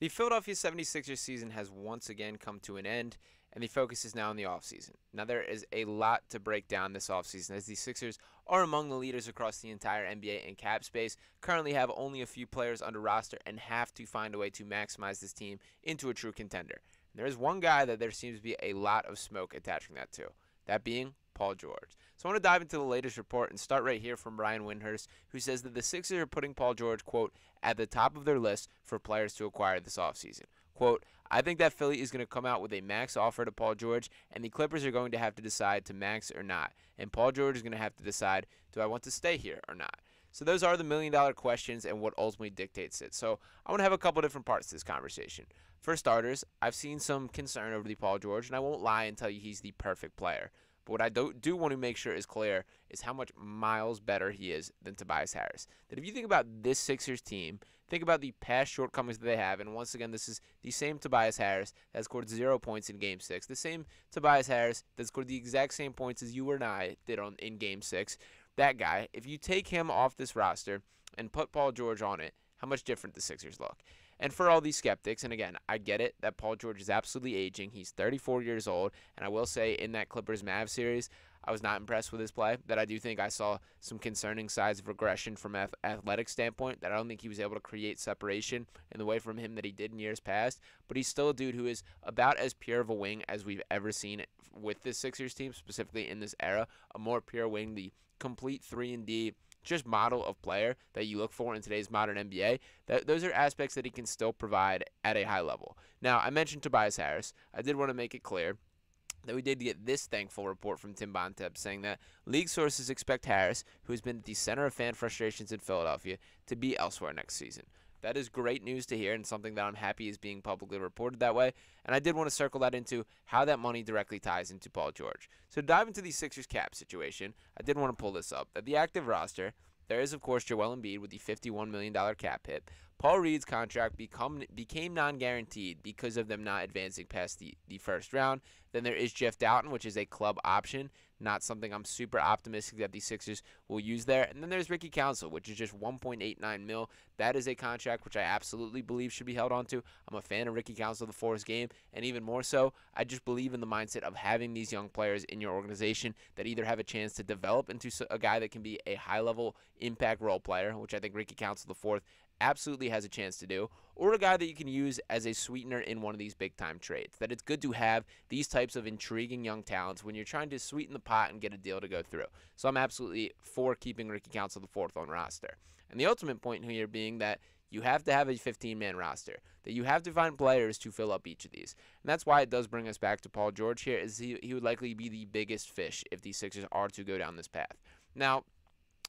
The Philadelphia 76ers season has once again come to an end, and the focus is now on the offseason. Now, there is a lot to break down this offseason, as the Sixers are among the leaders across the entire NBA and cap space, currently have only a few players under roster, and have to find a way to maximize this team into a true contender. And there is one guy that there seems to be a lot of smoke attaching that to, that being Paul George. So I want to dive into the latest report and start right here from Ryan Winhurst, who says that the Sixers are putting Paul George, quote, at the top of their list for players to acquire this offseason. Quote, I think that Philly is going to come out with a max offer to Paul George, and the Clippers are going to have to decide to max or not. And Paul George is going to have to decide, do I want to stay here or not? So those are the million-dollar questions and what ultimately dictates it. So I want to have a couple different parts to this conversation. For starters, I've seen some concern over the Paul George, and I won't lie and tell you he's the perfect player. But what I do want to make sure is clear is how much miles better he is than Tobias Harris. That if you think about this Sixers team, think about the past shortcomings that they have. And once again, this is the same Tobias Harris that scored 0 points in Game 6. The same Tobias Harris that scored the exact same points as you and I did in Game 6. That guy, if you take him off this roster and put Paul George on it, how much different the Sixers look. And for all these skeptics, and again, I get it that Paul George is absolutely aging. He's 34 years old, and I will say in that Clippers-Mavs series, I was not impressed with his play, that I do think I saw some concerning signs of regression from an athletic standpoint, that I don't think he was able to create separation in the way from him that he did in years past, but he's still a dude who is about as pure of a wing as we've ever seen with this Sixers team, specifically in this era, a more pure wing, the complete 3-and-D just model of player that you look for in today's modern NBA. Those are aspects that he can still provide at a high level. Now, I mentioned Tobias Harris. I did want to make it clear that we did get this thankful report from Tim Bontep saying that league sources expect Harris, who has been at the center of fan frustrations in Philadelphia, to be elsewhere next season. That is great news to hear and something that I'm happy is being publicly reported that way. And I did want to circle that into how that money directly ties into Paul George. So to dive into the Sixers cap situation, I did want to pull this up. At the active roster, there is, of course, Joel Embiid with the $51 million cap hit. Paul Reed's contract became non-guaranteed because of them not advancing past the first round. Then there is Jeff Doughton, which is a club option, not something I'm super optimistic that the Sixers will use there. And then there's Ricky Council, which is just 1.89 mil. That is a contract which I absolutely believe should be held on to. I'm a fan of Ricky Council the fourth game, and even more so, I just believe in the mindset of having these young players in your organization that either have a chance to develop into a guy that can be a high-level impact role player, which I think Ricky Council the fourth absolutely has a chance to do, or a guy that you can use as a sweetener in one of these big-time trades. That it's good to have these types of intriguing young talents when you're trying to sweeten the pot and get a deal to go through. So I'm absolutely for keeping Ricky Council the fourth on roster. And the ultimate point here being that you have to have a 15-man roster, that you have to find players to fill up each of these. And that's why it does bring us back to Paul George here, is he would likely be the biggest fish if the Sixers are to go down this path. Now,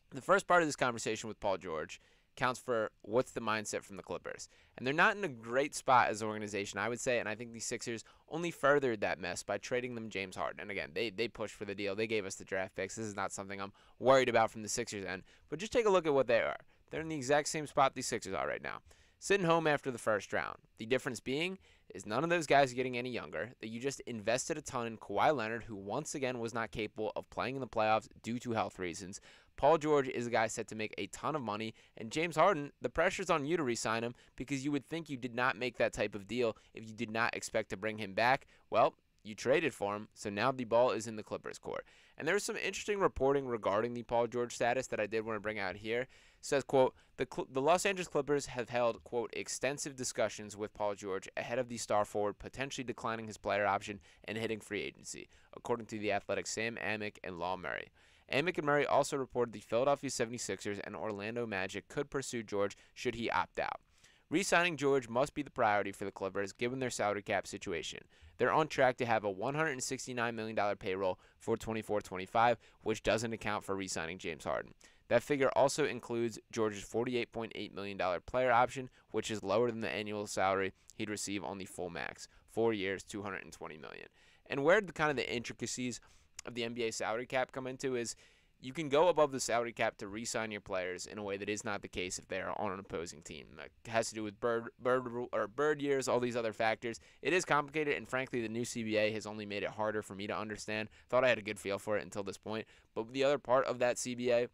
the first part of this conversation with Paul George counts for what's the mindset from the Clippers. And they're not in a great spot as an organization, I would say, and I think the Sixers only furthered that mess by trading them James Harden. And again, they pushed for the deal. They gave us the draft picks. This is not something I'm worried about from the Sixers end, but just take a look at what they are. They're in the exact same spot the Sixers are right now, sitting home after the first round. The difference being is none of those guys are getting any younger, that you just invested a ton in Kawhi Leonard, who once again was not capable of playing in the playoffs due to health reasons. Paul George is a guy set to make a ton of money, and James Harden, the pressure's on you to re-sign him because you would think you did not make that type of deal if you did not expect to bring him back. Well, you traded for him, so now the ball is in the Clippers' court. And there's some interesting reporting regarding the Paul George status that I did want to bring out here. It says, quote, the Los Angeles Clippers have held, quote, extensive discussions with Paul George ahead of the star forward potentially declining his player option and hitting free agency, according to The Athletic, Sam Amick and Law Murray. Amick and Murray also reported the Philadelphia 76ers and Orlando Magic could pursue George should he opt out. Re-signing George must be the priority for the Clippers given their salary cap situation. They're on track to have a $169 million payroll for 24-25, which doesn't account for re-signing James Harden. That figure also includes George's $48.8 million player option, which is lower than the annual salary he'd receive on the full max, 4 years, $220 million. And where the kind of the intricacies of the NBA salary cap come into is you can go above the salary cap to re-sign your players in a way that is not the case if they are on an opposing team. That has to do with bird years, all these other factors. It is complicated, and frankly, the new CBA has only made it harder for me to understand. Thought I had a good feel for it until this point. But the other part of that CBA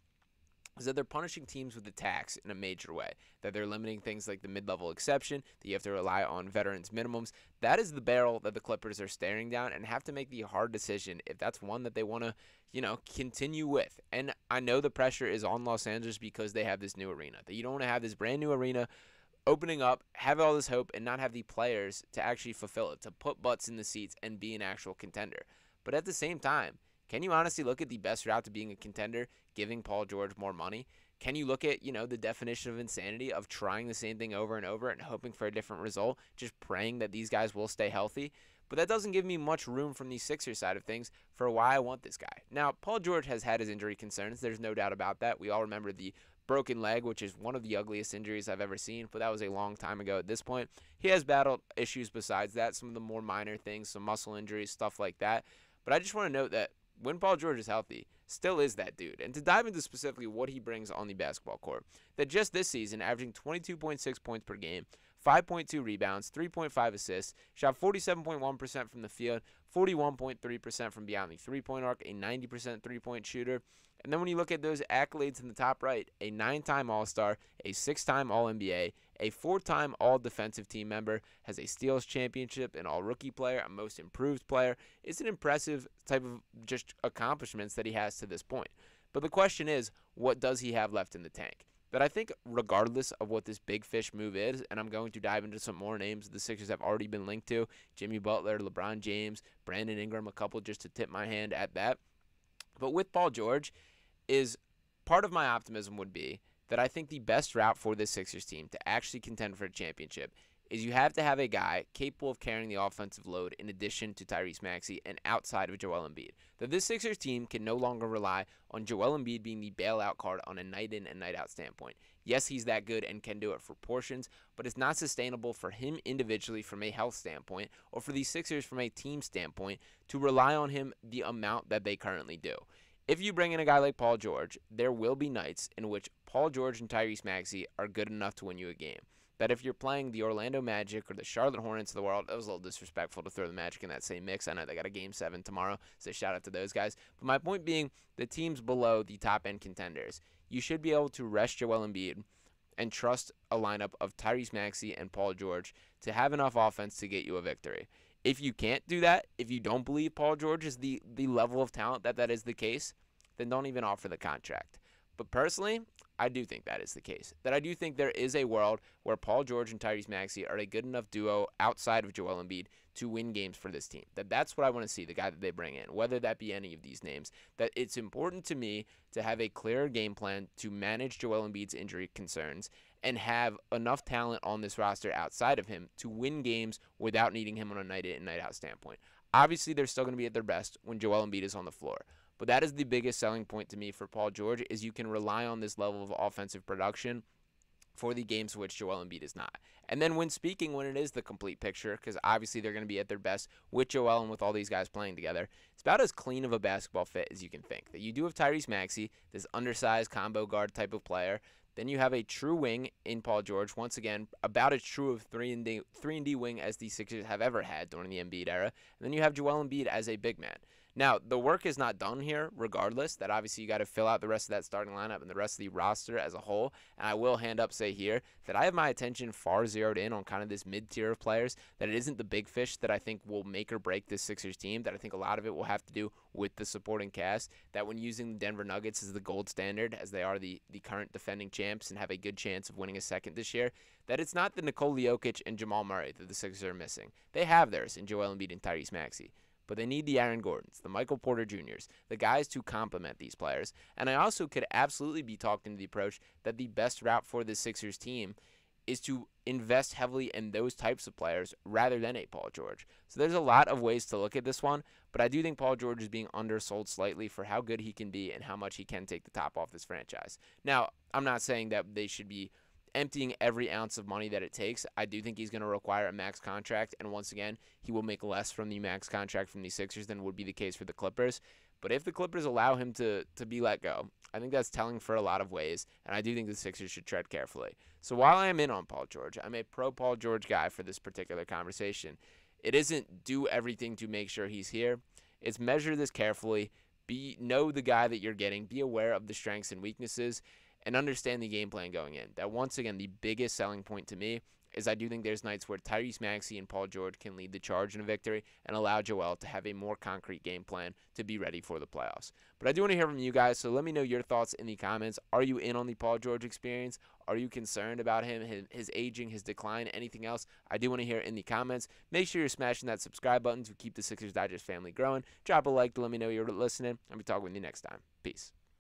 is that they're punishing teams with the tax in a major way, that they're limiting things like the mid-level exception, that you have to rely on veterans minimums. That is the barrel that the Clippers are staring down and have to make the hard decision if that's one that they want to, you know, continue with. And I know the pressure is on Los Angeles because they have this new arena, that you don't want to have this brand new arena opening up, have all this hope, and not have the players to actually fulfill it, to put butts in the seats and be an actual contender. But at the same time, can you honestly look at the best route to being a contender, giving Paul George more money? Can you look at, you know, the definition of insanity of trying the same thing over and over and hoping for a different result, just praying that these guys will stay healthy? But that doesn't give me much room from the Sixers side of things for why I want this guy. Now, Paul George has had his injury concerns. There's no doubt about that. We all remember the broken leg, which is one of the ugliest injuries I've ever seen, but that was a long time ago at this point. He has battled issues besides that, some of the more minor things, some muscle injuries, stuff like that. But I just want to note that when Paul George is healthy, still is that dude. And to dive into specifically what he brings on the basketball court, that just this season, averaging 22.6 points per game, 5.2 rebounds, 3.5 assists, shot 47.1% from the field, 41.3% from beyond the three-point arc, a 90% three-point shooter. And then when you look at those accolades in the top right, a 9-time All-Star, a 6-time All-NBA, a 4-time All-Defensive Team member, has a Steals Championship, an All-Rookie player, a Most Improved player. It's an impressive type of just accomplishments that he has to this point. But the question is, what does he have left in the tank? But I think regardless of what this big fish move is, and I'm going to dive into some more names the Sixers have already been linked to, Jimmy Butler, LeBron James, Brandon Ingram, a couple just to tip my hand at that. But with Paul George, is part of my optimism would be that I think the best route for this Sixers team to actually contend for a championship is you have to have a guy capable of carrying the offensive load in addition to Tyrese Maxey and outside of Joel Embiid. That this Sixers team can no longer rely on Joel Embiid being the bailout card on a night-in and night-out standpoint. Yes, he's that good and can do it for portions, but it's not sustainable for him individually from a health standpoint or for the Sixers from a team standpoint to rely on him the amount that they currently do. If you bring in a guy like Paul George, there will be nights in which Paul George and Tyrese Maxey are good enough to win you a game. That if you're playing the Orlando Magic or the Charlotte Hornets of the world, that was a little disrespectful to throw the Magic in that same mix. I know they got a Game 7 tomorrow, so shout out to those guys. But my point being, the teams below the top-end contenders, you should be able to rest Joel Embiid and trust a lineup of Tyrese Maxey and Paul George to have enough offense to get you a victory. If you can't do that, if you don't believe Paul George is the level of talent that is the case, then don't even offer the contract. But personally, I do think that is the case. That I do think there is a world where Paul George and Tyrese Maxey are a good enough duo outside of Joel Embiid to win games for this team. That's what I want to see, the guy that they bring in, whether that be any of these names. That it's important to me to have a clearer game plan to manage Joel Embiid's injury concerns and have enough talent on this roster outside of him to win games without needing him on a night-in and night-out standpoint. Obviously, they're still going to be at their best when Joel Embiid is on the floor. But that is the biggest selling point to me for Paul George, is you can rely on this level of offensive production for the games which Joel Embiid is not. And then when it is the complete picture, because obviously they're going to be at their best with Joel and with all these guys playing together, it's about as clean of a basketball fit as you can think. That you do have Tyrese Maxey, this undersized combo guard type of player. Then you have a true wing in Paul George, once again, about as true of 3 and D wing as the Sixers have ever had during the Embiid era. And then you have Joel Embiid as a big man. Now, the work is not done here, regardless, that obviously you got to fill out the rest of that starting lineup and the rest of the roster as a whole, and I will hand up say here that I have my attention far zeroed in on kind of this mid-tier of players, that it isn't the big fish that I think will make or break this Sixers team, that I think a lot of it will have to do with the supporting cast, that when using the Denver Nuggets as the gold standard, as they are the current defending champs and have a good chance of winning a second this year, that it's not the Nikola Jokic and Jamal Murray that the Sixers are missing. They have theirs in Joel Embiid and Tyrese Maxey. But they need the Aaron Gordons, the Michael Porter Juniors, the guys to complement these players. And I also could absolutely be talked into the approach that the best route for the Sixers team is to invest heavily in those types of players rather than a Paul George. So there's a lot of ways to look at this one, but I do think Paul George is being undersold slightly for how good he can be and how much he can take the top off this franchise. Now, I'm not saying that they should be emptying every ounce of money that it takes. I do think he's going to require a max contract, and once again, he will make less from the max contract from the Sixers than would be the case for the Clippers. But if the Clippers allow him to be let go, I think that's telling for a lot of ways, and I do think the Sixers should tread carefully. So while I am in on Paul George, I'm a pro-Paul George guy for this particular conversation. It isn't do everything to make sure he's here. It's measure this carefully. Know the guy that you're getting. Be aware of the strengths and weaknesses. and understand the game plan going in. That, once again, the biggest selling point to me is I do think there's nights where Tyrese Maxey and Paul George can lead the charge in a victory and allow Joel to have a more concrete game plan to be ready for the playoffs. But I do want to hear from you guys, so let me know your thoughts in the comments. Are you in on the Paul George experience? Are you concerned about him, his aging, his decline, anything else? I do want to hear in the comments. Make sure you're smashing that subscribe button to keep the Sixers Digest family growing. Drop a like to let me know you're listening. I'll be talking with you next time. Peace.